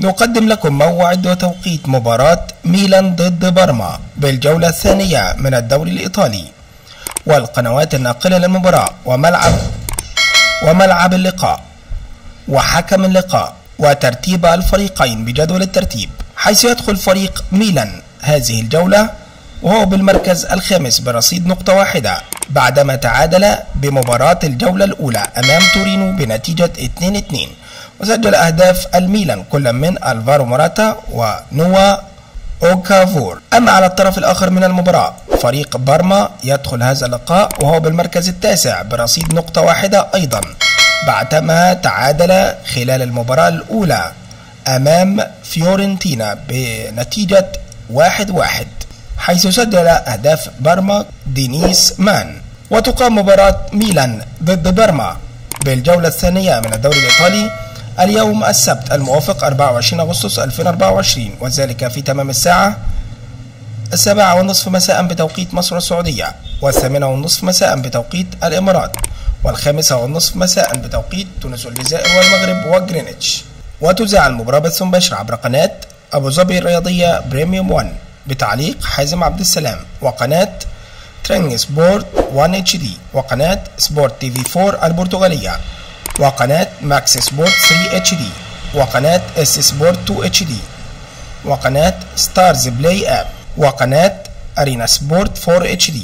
نقدم لكم موعد وتوقيت مباراة ميلان ضد بارما بالجولة الثانية من الدوري الإيطالي، والقنوات الناقلة للمباراة، وملعب اللقاء، وحكم اللقاء، وترتيب الفريقين بجدول الترتيب، حيث يدخل فريق ميلان هذه الجولة وهو بالمركز الخامس برصيد نقطة واحدة، بعدما تعادل بمباراة الجولة الأولى أمام تورينو بنتيجة 2-2. وسجل أهداف الميلان كل من ألفارو موراتا ونوا أوكافور. أما على الطرف الآخر من المباراة فريق بارما يدخل هذا اللقاء وهو بالمركز التاسع برصيد نقطة واحدة أيضا، بعدما تعادل خلال المباراة الأولى أمام فيورنتينا بنتيجة 1-1، حيث سجل أهداف بارما دينيس مان. وتقام مباراة ميلان ضد بارما بالجولة الثانية من الدوري الإيطالي اليوم السبت الموافق 24 أغسطس 2024، وذلك في تمام الساعة 7:30 مساء بتوقيت مصر السعودية، و8:30 مساء بتوقيت الإمارات، و5:30 مساء بتوقيت تونس والجزائر والمغرب وجرينتش. وتذاع المباراة بث مباشر عبر قناة أبو ظبي الرياضية بريميوم 1 بتعليق حازم عبد السلام، وقناة ترينج سبورت 1 اتش دي، وقناة سبورت تي في 4 البرتغالية، وقناة ماكس سبورت 3 اتش دي، وقناة اس سبورت 2 اتش دي، وقناة ستارز بلاي اب، وقناة ارينا سبورت 4 اتش دي.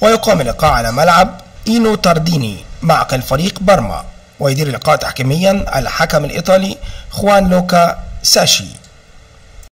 ويقام اللقاء على ملعب إينو تارديني معقل فريق بارما، ويدير اللقاء تحكيميا الحكم الإيطالي خوان لوكا ساشي.